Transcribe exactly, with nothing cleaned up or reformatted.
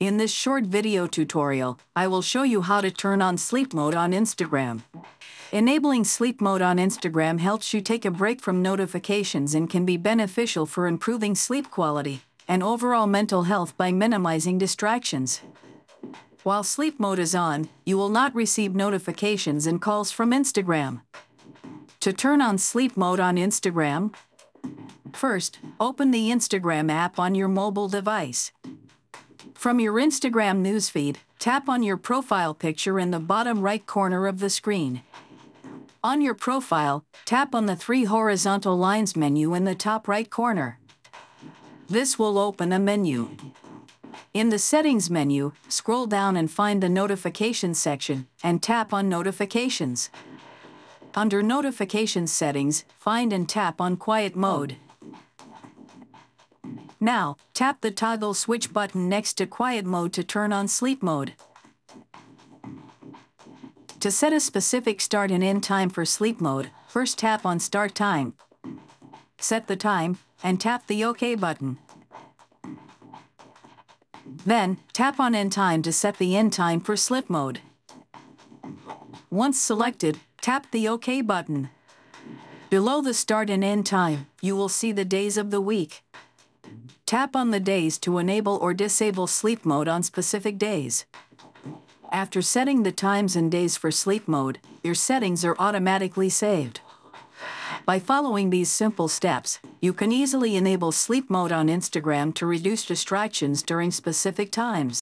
In this short video tutorial, I will show you how to turn on sleep mode on Instagram. Enabling sleep mode on Instagram helps you take a break from notifications and can be beneficial for improving sleep quality and overall mental health by minimizing distractions. While sleep mode is on, you will not receive notifications and calls from Instagram. To turn on sleep mode on Instagram, first, open the Instagram app on your mobile device. From your Instagram newsfeed, tap on your profile picture in the bottom right corner of the screen. On your profile, tap on the three horizontal lines menu in the top right corner. This will open a menu. In the settings menu, scroll down and find the notifications section, and tap on notifications. Under notification settings, find and tap on quiet mode. Now, tap the toggle switch button next to quiet mode to turn on sleep mode. To set a specific start and end time for sleep mode, first tap on start time. Set the time, and tap the OK button. Then, tap on end time to set the end time for sleep mode. Once selected, tap the OK button. Below the start and end time, you will see the days of the week. Tap on the days to enable or disable sleep mode on specific days. After setting the times and days for sleep mode, your settings are automatically saved. By following these simple steps, you can easily enable sleep mode on Instagram to reduce distractions during specific times.